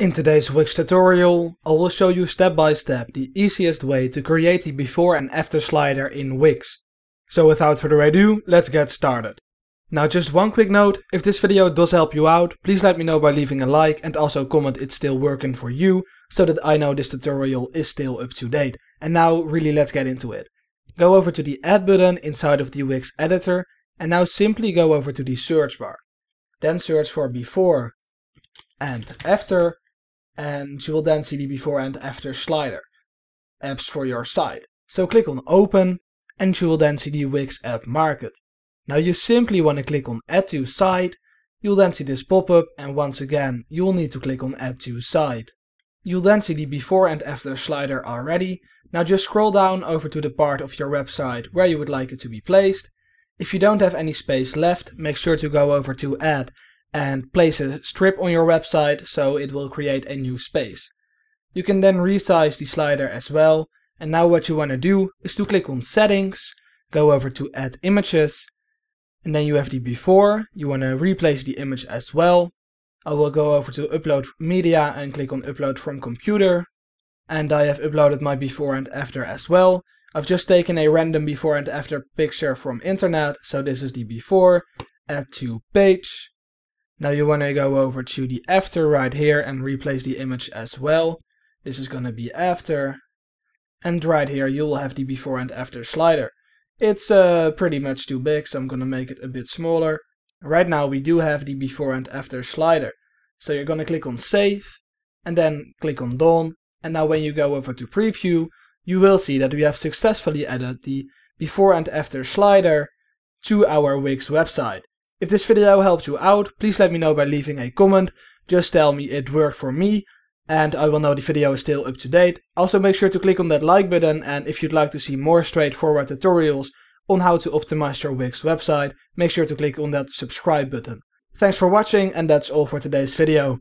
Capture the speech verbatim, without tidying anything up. In today's Wix tutorial, I will show you step by step the easiest way to create the before and after slider in Wix. So without further ado, let's get started. Now just one quick note, if this video does help you out, please let me know by leaving a like and also comment it's still working for you, so that I know this tutorial is still up to date. And now really let's get into it. Go over to the add button inside of the Wix editor, and now simply go over to the search bar. Then search for before and after. And you will then see the before and after slider apps for your site. So click on open and you will then see the Wix app market. Now you simply want to click on add to site. You'll then see this pop-up, and once again you will need to click on add to site. You'll then see the before and after slider already. Now just scroll down over to the part of your website where you would like it to be placed. If you don't have any space left, make sure to go over to add and place a strip on your website so it will create a new space. You can then resize the slider as well, and now what you want to do is to click on settings, go over to add images, and then you have the before. You want to replace the image as well. I will go over to upload media and click on upload from computer, and I have uploaded my before and after as well. I've just taken a random before and after picture from internet, so this is the before. Add to page. Now you want to go over to the after right here and replace the image as well. This is going to be after. And right here you'll have the before and after slider. It's uh, pretty much too big, so I'm going to make it a bit smaller. Right now we do have the before and after slider. So you're going to click on save and then click on done. And now when you go over to preview, you will see that we have successfully added the before and after slider to our Wix website. If this video helped you out, please let me know by leaving a comment. Just tell me it worked for me and I will know the video is still up to date. Also make sure to click on that like button, and if you'd like to see more straightforward tutorials on how to optimize your Wix website, make sure to click on that subscribe button. Thanks for watching, and that's all for today's video.